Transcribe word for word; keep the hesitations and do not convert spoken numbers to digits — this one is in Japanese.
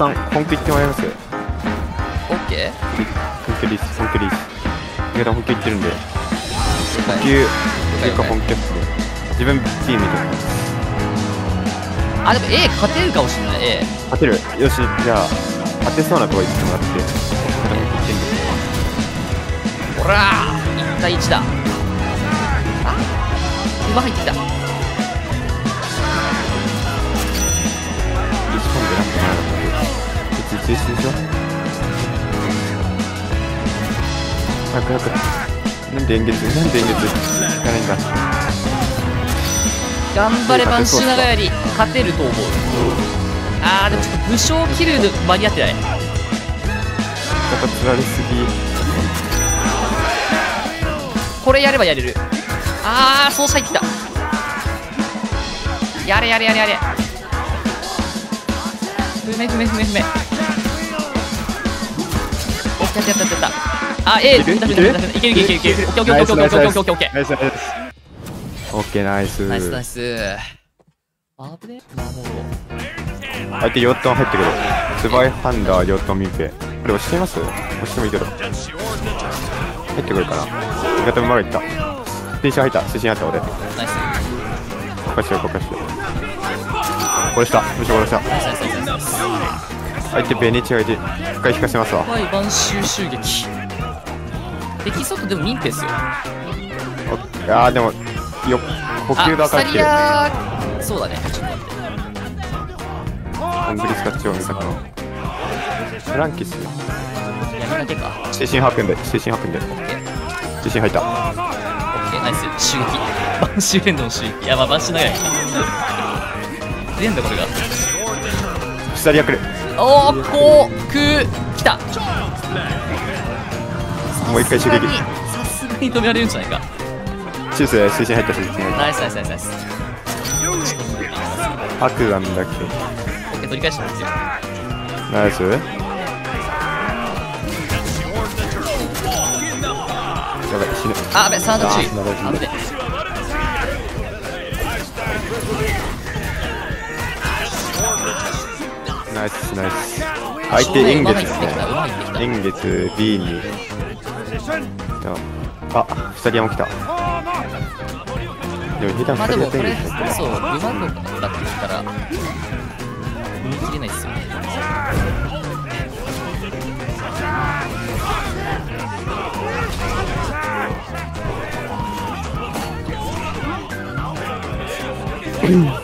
さん本気言ってもらいます。オッケー。本気です本気です。池田本気言ってるんで。本気いうか本気です。自分チームで。あでも A 勝てるかもしれない A。勝てる。よしじゃあ当てそうなとこ行ってもらって。ほら一対一だ。あ馬入ってきた。中止でしょ。早く早く。なんで円月なんで円月いかないんだ。頑張ればんしながらより勝てると思う。あーでもちょっと武将切るの間に合ってない。やっぱつられすぎ。これやればやれる。ああそうさ入ってきた。やれやれやれやれ。ふめふめふめふめ。やったやったやった。あ、ええ、いけるいけるいけるいけるいける。オッケーオッケーオッケーオッケーオッケーオッケー。ナイスナイス。オッケーナイス。ナイスナイス。あぶね。相手ヨットン入ってくる。スバイハンダーヨットンミューペ。これ押してます？押してもいいけど。入ってくるかな。味方うまくいった。推進入った。推進入った俺。ナイス。こかしよこかしよ。殺した。むしろ殺した。ナイスナイスナイス。相手ベネチアで一回引かせますわ。はい、晩秋襲撃。できそうとでもミンペですよ。ああでもよ補給がかかってる。そうだね。ちょっと待って。オンブリスカッチを見たかな。フランキス。やめなきゃか。精神発見で精神発見で。精神入った。オッケーナイス襲撃。晩秋連動の襲撃。いやまあ晩秋長い。連打これが。シタリア来る。おーこうくきた。もう一回襲撃。さすがに止められるんじゃないか。シュース推進入った推進入った。ナイスナイスナイスナイス。アクアンだっけ。取り返したんですよ。ナイス。やばい死ぬ。あべサード中。あぶね。ナイスナイス。相手円月ですね。円月 B に。あ、二人も来た。でも下手な二人やってるんですよ。そう、にまんのだってきたら見切れないですよね。うん